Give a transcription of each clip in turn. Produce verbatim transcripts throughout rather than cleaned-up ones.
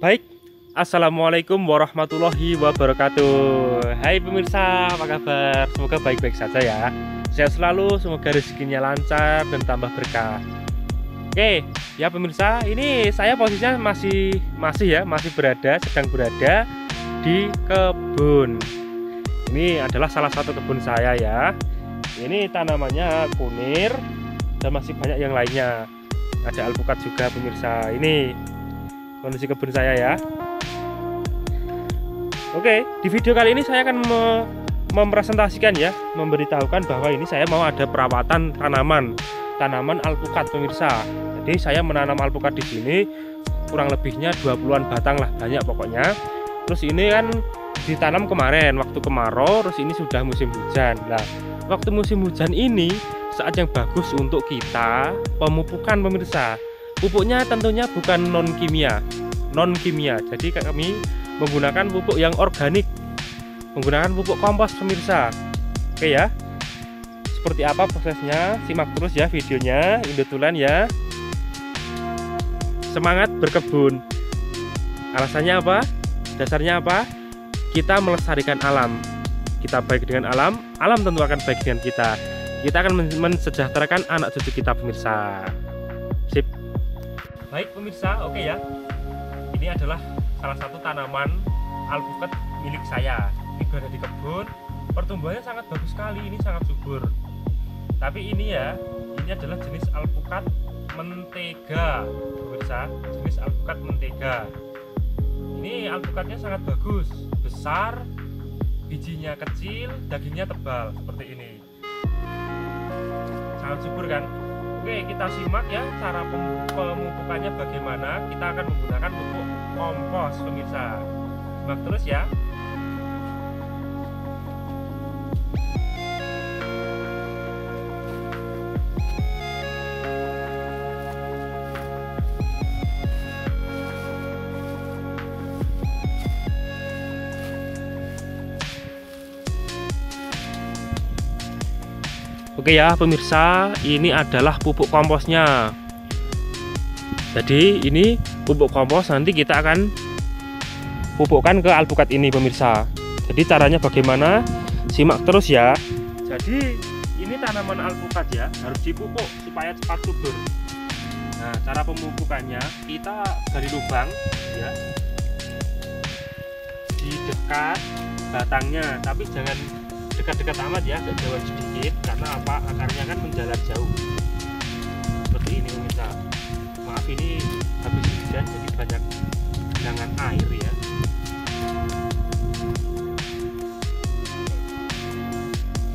Baik, assalamualaikum warahmatullahi wabarakatuh. Hai pemirsa, apa kabar? Semoga baik-baik saja ya. Sehat selalu, semoga rezekinya lancar dan tambah berkah. Oke, ya pemirsa, ini saya posisinya masih masih ya, masih berada, sedang berada di kebun. Ini adalah salah satu kebun saya ya. Ini tanamannya kunir dan masih banyak yang lainnya. Ada alpukat juga pemirsa. Ini kondisi kebun saya ya. Oke, di video kali ini saya akan me mempresentasikan ya, memberitahukan bahwa ini saya mau ada perawatan tanaman, tanaman alpukat pemirsa. Jadi saya menanam alpukat di sini kurang lebihnya dua puluhan batang lah, banyak pokoknya. Terus ini kan ditanam kemarin waktu kemarau, terus ini sudah musim hujan. Nah, waktu musim hujan ini saat yang bagus untuk kita pemupukan pemirsa. Pupuknya tentunya bukan non kimia, non kimia. Jadi kami menggunakan pupuk yang organik, menggunakan pupuk kompos pemirsa. Oke ya. Seperti apa prosesnya? Simak terus ya videonya Indotulen ya. Semangat berkebun. Alasannya apa? Dasarnya apa? Kita melestarikan alam. Kita baik dengan alam, alam tentu akan baik dengan kita. Kita akan mensejahterakan anak cucu kita pemirsa. Sip. Baik pemirsa, oke ya. Ini adalah salah satu tanaman alpukat milik saya. Ini berada di kebun. Pertumbuhannya sangat bagus sekali, ini sangat subur. Tapi ini ya, ini adalah jenis alpukat mentega, pemirsa. Jenis alpukat mentega. Ini alpukatnya sangat bagus, besar, bijinya kecil, dagingnya tebal seperti ini. Sangat subur kan? Oke, kita simak ya cara pemupukannya bagaimana. Kita akan menggunakan pupuk kompos pemirsa. Simak terus ya. Oke ya pemirsa, ini adalah pupuk komposnya. Jadi ini pupuk kompos nanti kita akan pupukkan ke alpukat ini pemirsa. Jadi caranya bagaimana? Simak terus ya. Jadi ini tanaman alpukat ya, harus dipupuk supaya cepat subur. Nah, cara pemupukannya kita dari lubang ya, di dekat batangnya, tapi jangan dekat-dekat amat ya, agak jauh sedikit, karena apa, akarnya kan menjalar jauh seperti ini pemirsa. Maaf, ini habis hujan jadi banyak genangan air ya.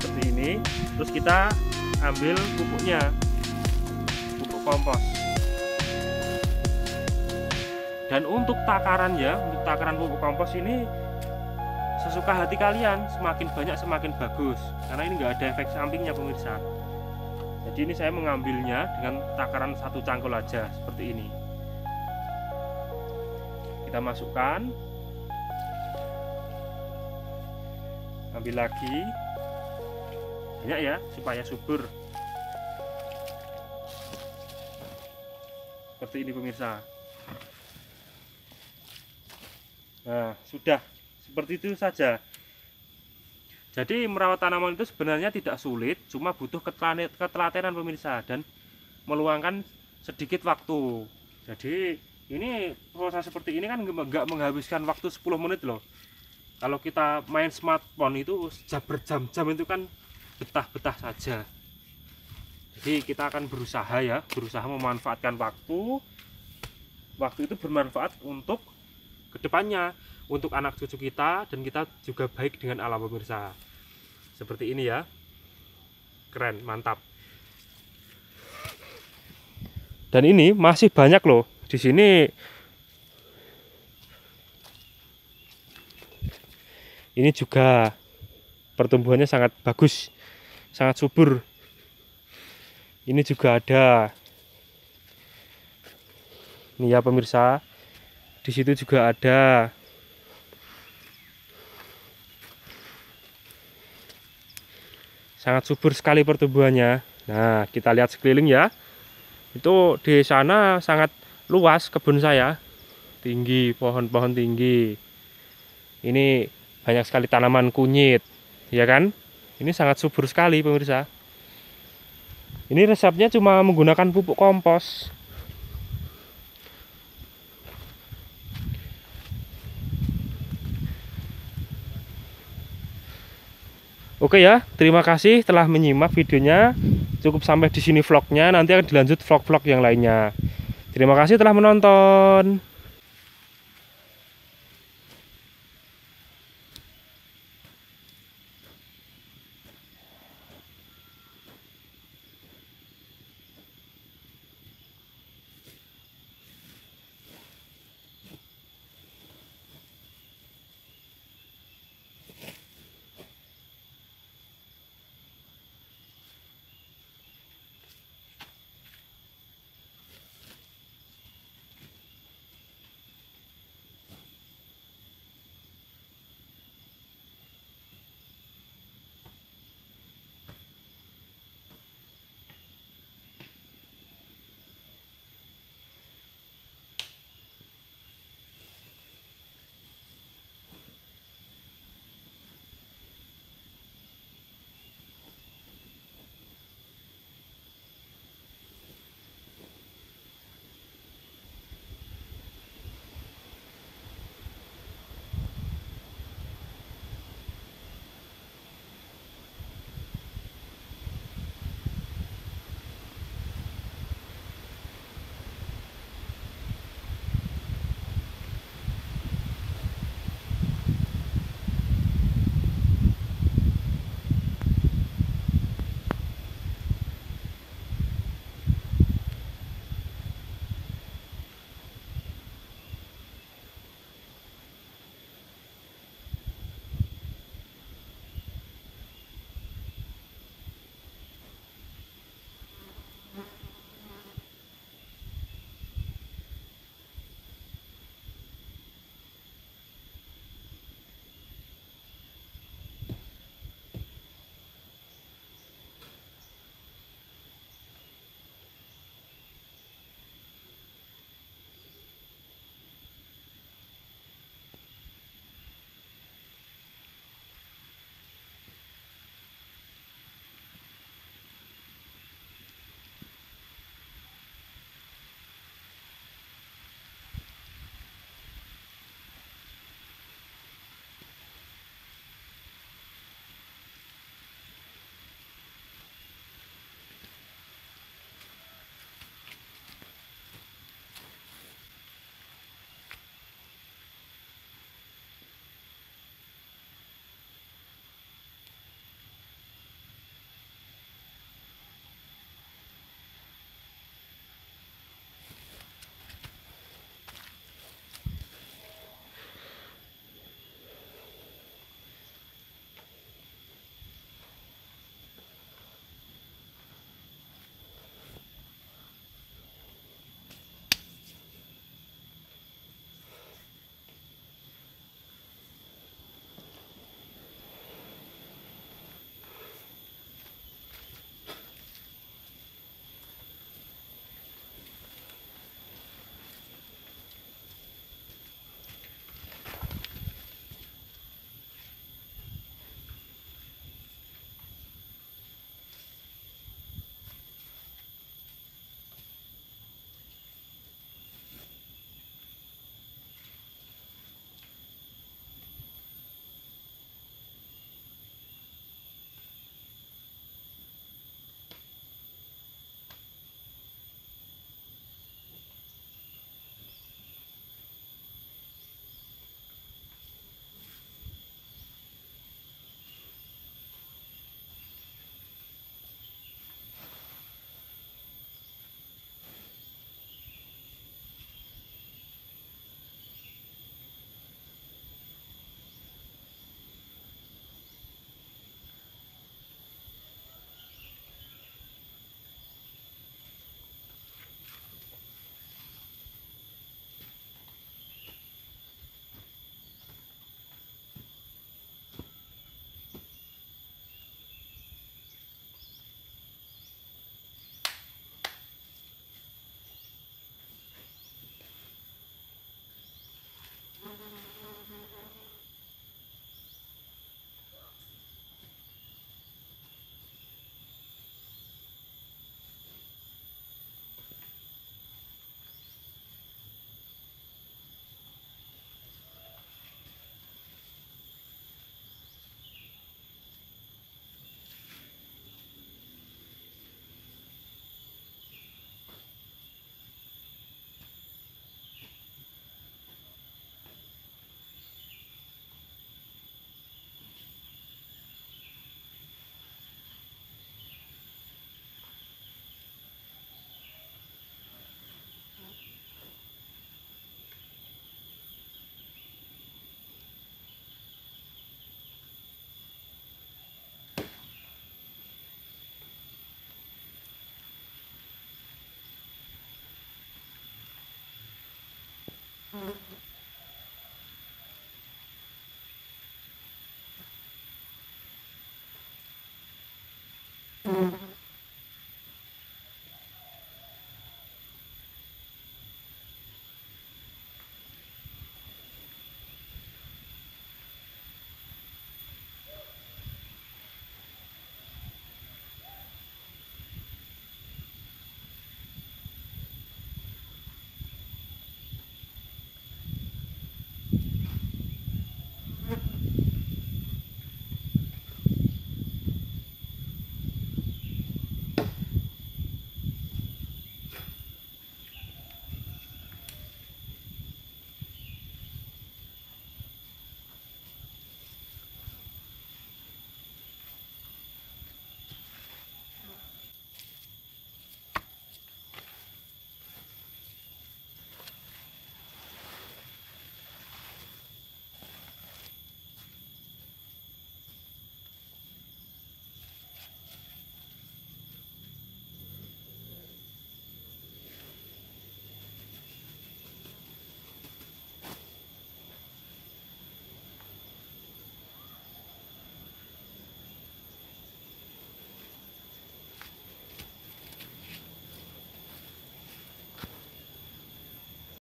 Seperti ini, terus kita ambil pupuknya, pupuk kompos. Dan untuk takaran ya, untuk takaran pupuk kompos ini sesuka hati kalian, semakin banyak semakin bagus, karena ini enggak ada efek sampingnya pemirsa. Jadi ini saya mengambilnya dengan takaran satu cangkul aja seperti ini. Kita masukkan, ambil lagi, banyak ya supaya subur. Seperti ini pemirsa. Nah, sudah. Seperti itu saja. Jadi merawat tanaman itu sebenarnya tidak sulit, cuma butuh ketelatenan pemirsa dan meluangkan sedikit waktu. Jadi ini proses seperti ini kan nggak menghabiskan waktu sepuluh menit loh. Kalau kita main smartphone itu berjam-jam itu kan betah-betah saja. Jadi kita akan berusaha ya, berusaha memanfaatkan waktu. Waktu itu bermanfaat untuk kedepannya, untuk anak cucu kita, dan kita juga baik dengan alam pemirsa. Seperti ini ya, keren, mantap. Dan ini masih banyak loh di sini. Ini juga pertumbuhannya sangat bagus, sangat subur. Ini juga ada. Ini ya pemirsa, di situ juga ada. Sangat subur sekali pertumbuhannya. Nah, kita lihat sekeliling ya. Itu di sana sangat luas kebun saya. tinggi, pohon-pohon tinggi. Ini banyak sekali tanaman kunyit, ya kan? Ini sangat subur sekali, pemirsa. Ini resepnya cuma menggunakan pupuk kompos. Oke ya, terima kasih telah menyimak videonya. Cukup sampai di sini vlognya, nanti akan dilanjut vlog-vlog yang lainnya. Terima kasih telah menonton.